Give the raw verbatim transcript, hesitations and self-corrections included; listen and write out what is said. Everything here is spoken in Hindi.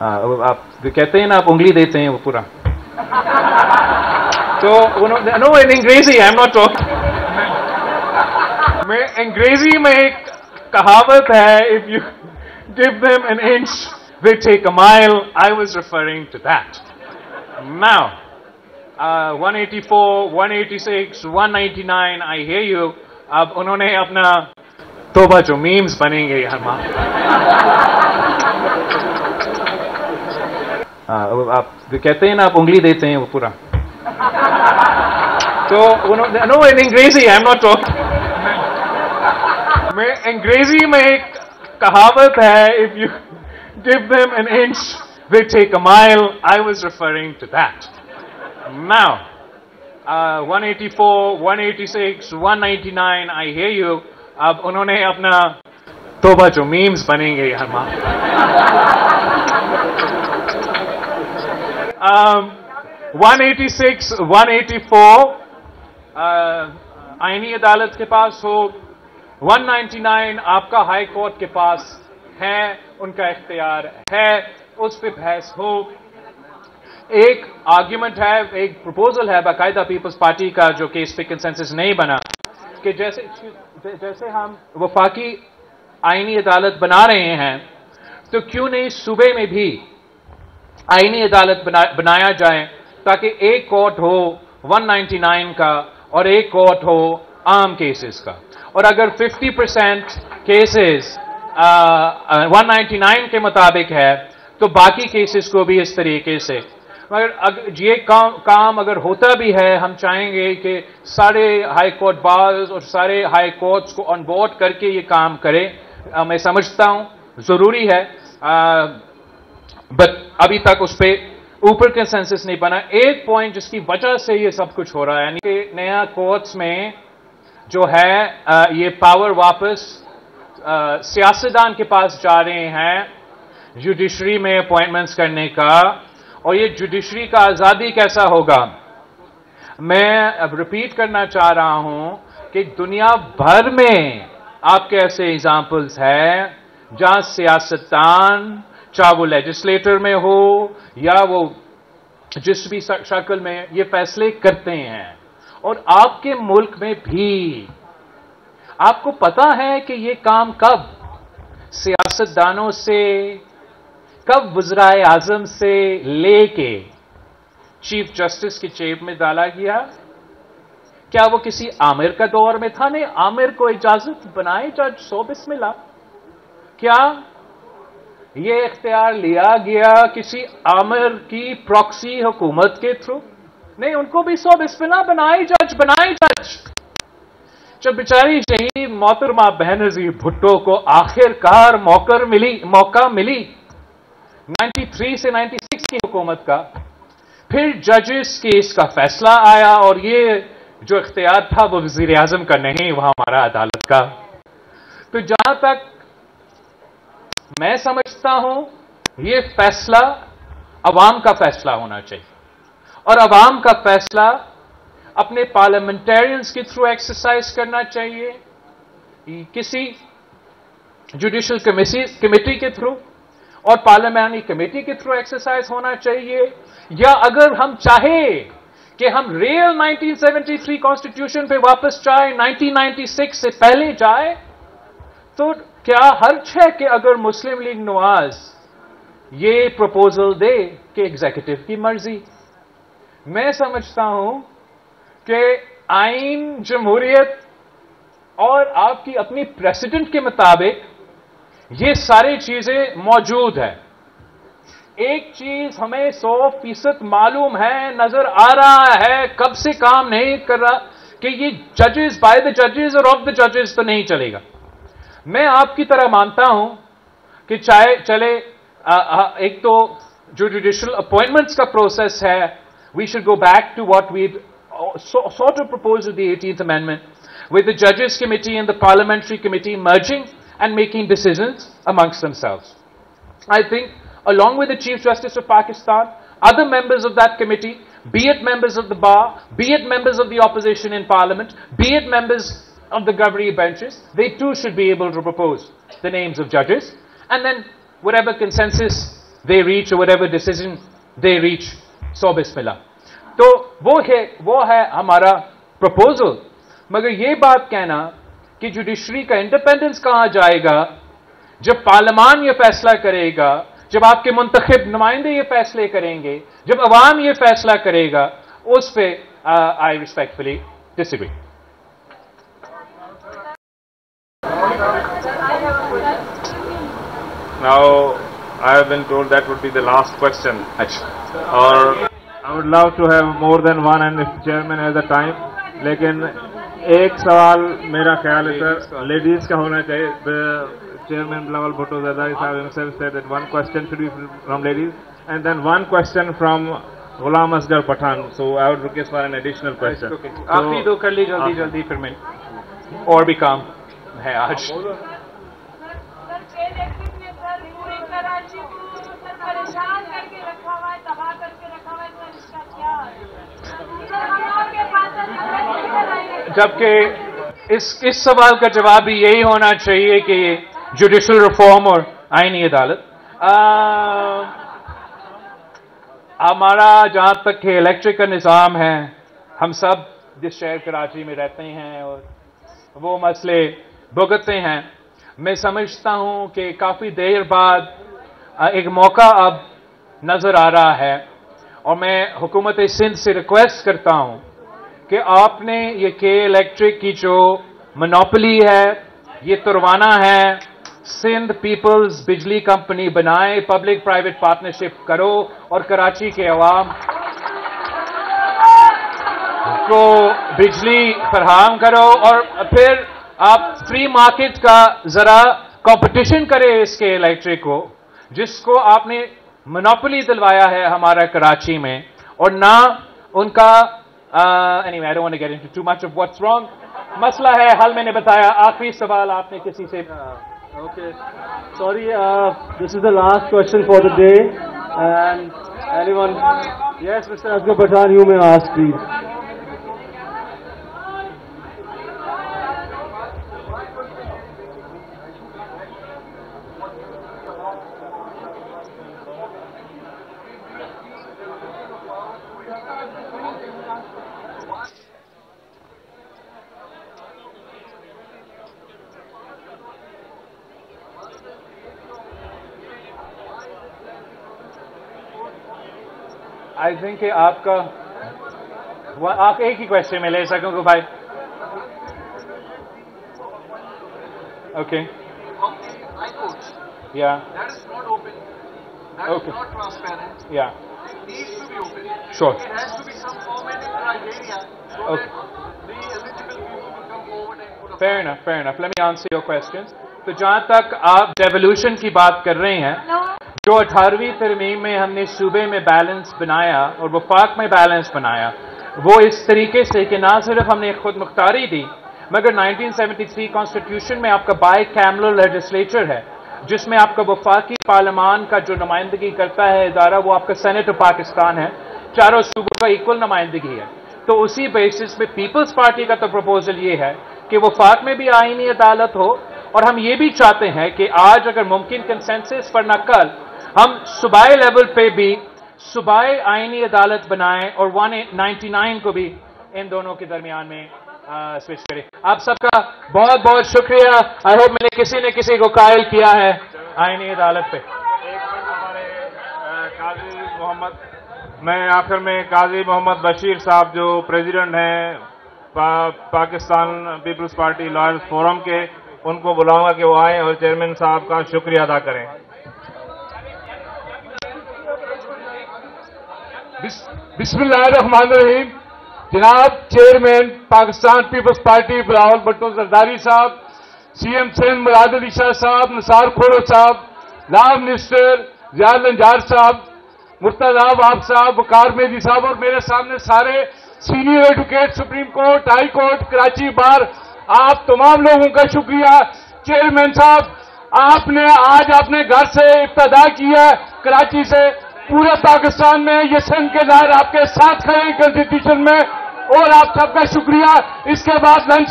हाँ, आप कहते हैं ना, आप उंगली देते हैं वो पूरा। तो नो, इन अंग्रेजी, आई एम नॉट टॉकिंग। मैं अंग्रेजी में एक कहावत है, if you give them an inch, they take a mile. I was referring to that. Now, uh, one eighty-four, one eighty-six, one ninety-nine, I hear you. अब उन्होंने अपना तोबा जो memes बनेंगे यार माँ। आप कहते हैं ना, आप उंगली देते हैं वो पूरा। तो उन्होंने नो, इन अंग्रेजी, आई एम नॉट टॉकिंग। मैं अंग्रेजी में एक कहावत है, if you give them an inch they take a mile, I was referring to that. Now one eighty-four, one eighty-six, one ninety-nine, I hear you. अब उन्होंने अपना तोबा जो मीम्स बनेंगे यार माँ। um, one eighty-six, one eighty-four uh, आईनी अदालत के पास हो, one ninety-nine आपका हाई कोर्ट के पास है, उनका इख्तियार है, उस पर बहस हो। एक आर्ग्यूमेंट है, एक प्रपोजल है बाकायदा पीपल्स पार्टी का, जो केस पे कंसेंसस नहीं बना, कि जैसे जैसे हम वफाकी आईनी अदालत बना रहे हैं, तो क्यों नहीं सूबे में भी आईनी अदालत बना, बनाया जाए, ताकि एक कोर्ट हो one ninety-nine का और एक कोर्ट हो आम केसेस का। और अगर fifty percent cases one ninety-nine के मुताबिक है, तो बाकी केसेस को भी इस तरीके से। मगर अगर ये काम, काम अगर होता भी है, हम चाहेंगे कि सारे हाई कोर्ट बार्स और सारे हाई कोर्ट्स को ऑन बोर्ड करके ये काम करें। आ, मैं समझता हूँ ज़रूरी है, बट अभी तक उस पर ऊपर कंसेंसस नहीं बना। एक पॉइंट जिसकी वजह से ये सब कुछ हो रहा है, यानी कि नया कोर्ट्स में जो है आ, ये पावर वापस सियासतदान के पास जा रहे हैं जुडिशरी में अपॉइंटमेंट्स करने का। और ये जुडिशरी का आज़ादी कैसा होगा? मैं अब रिपीट करना चाह रहा हूं कि दुनिया भर में आपके ऐसे एग्जांपल्स हैं जहां सियासतदान, चाहे वो लेजिस्लेटर में हो या वो जिस भी शक्ल में, ये फैसले करते हैं। और आपके मुल्क में भी आपको पता है कि ये काम कब सियासतदानों से, कब वज़ीर आज़म से लेके चीफ जस्टिस की जेब में डाला गया। क्या वो किसी आमिर का दौर में था? नहीं, आमिर को इजाजत बनाए जज सौ बिस्मिल्लाह। क्या ये इख्तियार लिया गया किसी आमिर की प्रॉक्सी हुकूमत के थ्रू? नहीं, उनको भी सौ बिस्मिल्लाह बनाए जज, बनाए जज। जब बेचारी शहीद मोहतरमा बहनजी भुट्टो को आखिरकार मौका मिली मौका मिली तिरानवे से छियानवे की हुकूमत का, फिर जजेस केस का फैसला आया और ये जो इख्तियार था वो वजीर आजम का नहीं, वहां हमारा अदालत का। तो जहां तक मैं समझता हूं, ये फैसला अवाम का फैसला होना चाहिए, और अवाम का फैसला अपने पार्लियामेंटेरियंस के थ्रू एक्सरसाइज करना चाहिए, किसी जुडिशल कमेटी के थ्रू और पार्लियामेंट्री कमेटी के थ्रू एक्सरसाइज होना चाहिए। या अगर हम चाहे कि हम रियल nineteen seventy-three कॉन्स्टिट्यूशन पे वापस जाए, nineteen ninety-six से पहले जाए, तो क्या हर्ज है कि अगर मुस्लिम लीग नवाज ये प्रपोजल दे कि एग्जीक्यूटिव की मर्जी? मैं समझता हूं कि आइन, जमहूरियत और आपकी अपनी प्रेसिडेंट के मुताबिक ये सारी चीजें मौजूद है। एक चीज हमें सौ फीसद मालूम है, नजर आ रहा है, कब से काम नहीं कर रहा, कि ये जजेस बाय द जजेस और ऑफ द जजेस तो नहीं चलेगा। मैं आपकी तरह मानता हूं कि चाहे चले आ, आ, एक तो जो जुडिशल अपॉइंटमेंट्स का प्रोसेस है, we should go back to what we so, sort of proposed in the eighteenth amendment, with the judges committee and the parliamentary committee merging and making decisions amongst themselves. I think along with the Chief Justice of Pakistan, other members of that committee, be it members of the bar, be it members of the opposition in parliament, be it members of the governing benches, they too should be able to propose the names of judges, and then whatever consensus they reach, or whatever decision they reach. So बिस्मिल्लाह. तो वो है वो है हमारा प्रपोजल. मगर ये बात कहना कि जुडिशरी का इंडिपेंडेंस कहाँ जाएगा जब पार्लियामान ये फैसला करेगा, जब आपके मुंतखिब नुमाइंदे ये फैसले करेंगे, जब अवाम ये फैसला करेगा, उस पे I respectfully disagree. Now, I have been told that would be the last question. Or I would love to have more than one, and if chairman has the time. लेकिन एक सवाल मेरा ख्याल है सर, लेडीज का होना चाहिए. Chairman Bilawal Bhutto Zardari sahab himself said that one question should be from ladies, and then one question from Ghulam Asghar Patan. So I would request for an additional question. Okay. आप भी दो कर ली जल्दी जल्दी फिर मैं. और भी काम है आज. जबकि इस इस सवाल का जवाब भी यही होना चाहिए कि जुडिशल रिफॉर्म और आईनी अदालत. हमारा जहाँ तक कि इलेक्ट्रिक का निज़ाम है, हम सब जिस शहर कराची में रहते हैं और वो मसले भुगतते हैं. मैं समझता हूँ कि काफ़ी देर बाद एक मौका अब नज़र आ रहा है, और मैं हुकूमत सिंध से रिक्वेस्ट करता हूँ कि आपने ये के इलेक्ट्रिक की जो मोनोपोली है ये तुरवाना है. सिंध पीपल्स बिजली कंपनी बनाए, पब्लिक प्राइवेट पार्टनरशिप करो, और कराची के अवाम को बिजली फराहम करो, और फिर आप फ्री मार्केट का ज़रा कंपटीशन करें इसके इलेक्ट्रिक को, जिसको आपने मोनोपोली दिलवाया है हमारा कराची में. और ना उनका Uh, anyway, I don't want to get into too much of what's wrong. मसला है हाल मैंने बताया. आखिरी सवाल आपने किसी से. Okay. Sorry, uh, this is the last question for the day. And anyone? Yes, Mister Asghar Patan, you may ask, please. I think आपका आप एक ही क्वेश्चन में ले सकोगे भाई. ओके या ओके या sure fair enough fair enough let me answer your questions. तो जहाँ तक आप डेवोल्यूशन की बात कर रहे हैं, जो अठारहवीं तरमीम में हमने सूबे में बैलेंस बनाया और वफाक में बैलेंस बनाया, वो इस तरीके से कि ना सिर्फ हमने खुद मुख्तारी दी, मगर नाइनटीन सेवेंटी थ्री कॉन्स्टिट्यूशन में आपका बाई कैमरल लेजिस्लेचर है, जिसमें आपका वफाकी पार्लियामान का जो नुमाइंदगी करता है इदारा, वो आपका सेनेट ऑफ पाकिस्तान है. चारों सूबों का इक्वल नुमाइंदगी है. तो उसी बेसिस पे पीपल्स पार्टी का तो प्रपोजल ये है कि वफाक में भी आईनी अदालत हो, और हम ये भी चाहते हैं कि आज अगर मुमकिन कंसेंसस पर न कल हम सूबाई लेवल पे भी सूबाई आईनी अदालत बनाएं, और वन नाइंटी नाइन को भी इन दोनों के दरमियान में आ, स्विच करें. आप सबका बहुत बहुत शुक्रिया. आई होप मैंने किसी ने किसी को कायल किया है आईनी अदालत पे. एक मिनट हमारे काजी मोहम्मद, मैं आखिर में काजी मोहम्मद बशीर साहब जो प्रेसिडेंट हैं पा, Pakistan peoples party lawyers forum के, उनको बुलाऊंगा कि वो आए और चेयरमैन साहब का शुक्रिया अदा करें. बिस्मिल्लाहिर्रहमानिर्रहीम. जनाब chairman Pakistan peoples party Bilawal Bhutto Zardari साहब, सीएम सिंध मुराद अली शाह साहब, निसार खोड़ो साहब, लॉ मिनिस्टर रियाज अंजार साहब, मुर्तजा वाब साहब, वकार मेदी साहब, और मेरे सामने सारे senior advocate supreme court, high court, Karachi bar, आप तमाम लोगों का शुक्रिया. चेयरमैन साहब, आपने आज अपने घर से इब्तदा किया कराची से, पूरे पाकिस्तान में ये सिंध के दायर आपके साथ खड़े हैं कंस्टिट्यूशन में, और आप सबका शुक्रिया. इसके बाद लंच